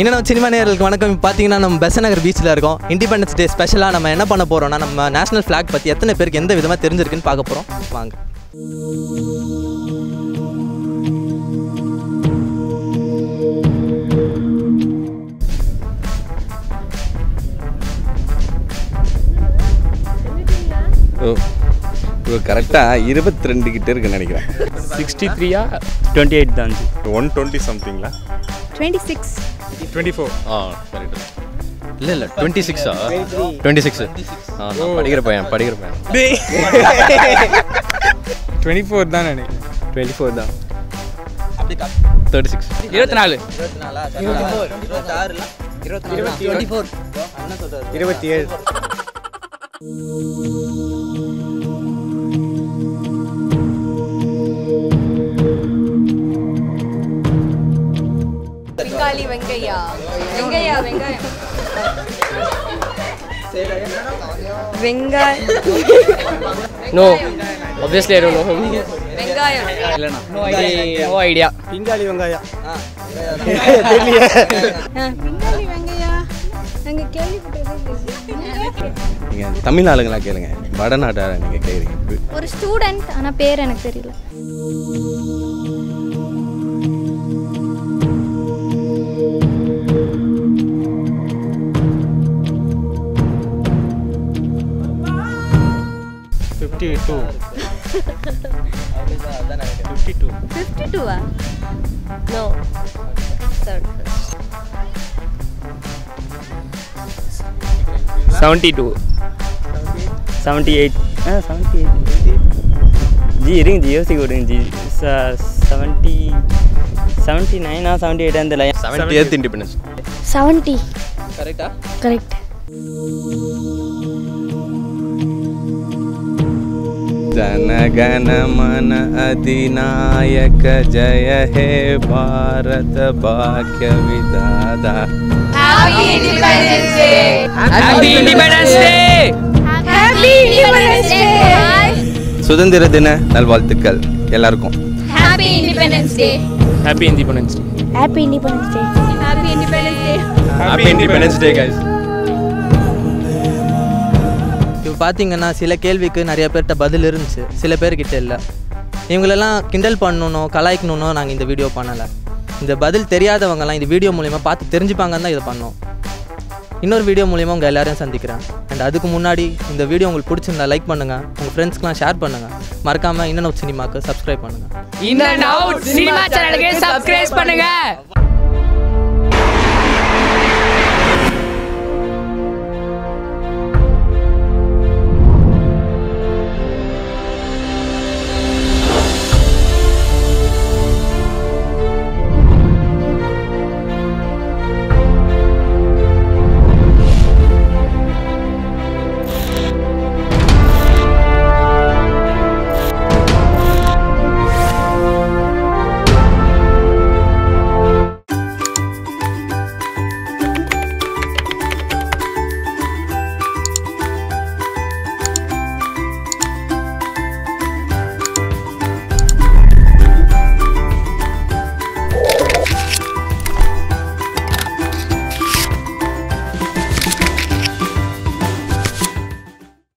இன்னும் நம்ம சினிமா நேயர்களுக்கு வணக்கம். பார்த்தீங்கன்னா நம்ம பெசநகர் பீச்சில் இருக்கோம். இண்டிபெண்டன்ஸ் டே ஸ்பெஷலாக நம்ம என்ன பண்ண போகிறோம்னா நம்ம நேஷனல் ஃப்ளாக் பற்றி எத்தனை பேருக்கு எந்த விதமாக தெரிஞ்சிருக்குன்னு பார்க்க போகிறோம். வாங்க. கரெக்டாக 22 கிட்டே இருக்குன்னு நினைக்கிறேன். 63யா 28 தான். 120 சம்திங்களா? 26 24 இல்ல 26 ஆ 26 படிக்கிற பையன் 24 தான் நினைக்கிறேன். 24 தான். அப்படி 36 24 ஆ 26 இல்ல 24 என்ன சொல்றாரு 27 Pingali Venkayya. Venkayya. Say that again. Venkayya. No. Obviously I don't know him. Venkayya. No idea. Pingali Venkayya. Pingali Venkayya. Nanga kelli putradhu. Ninga Tamil aalungala kelunga. Vadanaada ninga kelringa. Or student ana per enakku theriyala. Seventy. Correct. Jana Gana Mana அதிநாயக ஜய ஹே பாரத பாக்ய விதாதா. Happy independence day. Happy independence day. Happy independence day. சுதந்திர தின நல்வாழ்த்துக்கள் எல்லாருக்கும். Happy independence day. Happy independence day. Happy independence day. Happy independence day. Happy independence day guys. இப்போ பார்த்தீங்கன்னா சில கேள்விக்கு நிறைய பேர்கிட்ட பதில் இருந்துச்சு, சில பேர்கிட்ட இல்லை. இவங்களெல்லாம் கிண்டல் பண்ணணும் கலாய்க்கணும்னு நாங்கள் இந்த வீடியோ பண்ணலை. இந்த பதில் தெரியாதவங்கலாம் இந்த வீடியோ மூலிமா பார்த்து தெரிஞ்சுப்பாங்கன்னு தான் இதை பண்ணோம். இன்னொரு வீடியோ மூலிமா உங்கள் எல்லோரையும் சந்திக்கிறேன். அண்ட் அதுக்கு முன்னாடி இந்த வீடியோ உங்களுக்கு பிடிச்சிருந்தா லைக் பண்ணுங்கள், உங்கள் ஃப்ரெண்ட்ஸ்க்குலாம் ஷேர் பண்ணுங்கள். மறக்காமல் இன்ன நவுட் சினிமாவுக்கு சப்ஸ்கிரைப் பண்ணுங்கள்.